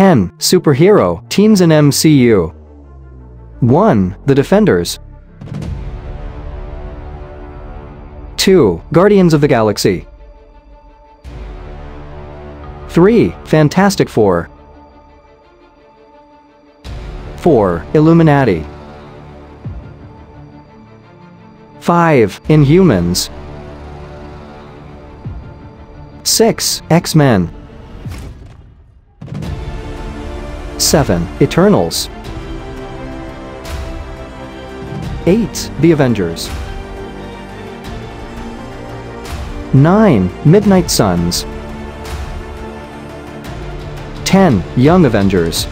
10. Superhero Teams in MCU. 1. The Defenders. 2. Guardians of the Galaxy. 3. Fantastic Four. 4. Illuminati. 5. Inhumans. 6. X-Men. 7. Eternals. 8. The Avengers. 9. Midnight Suns. 10. Young Avengers.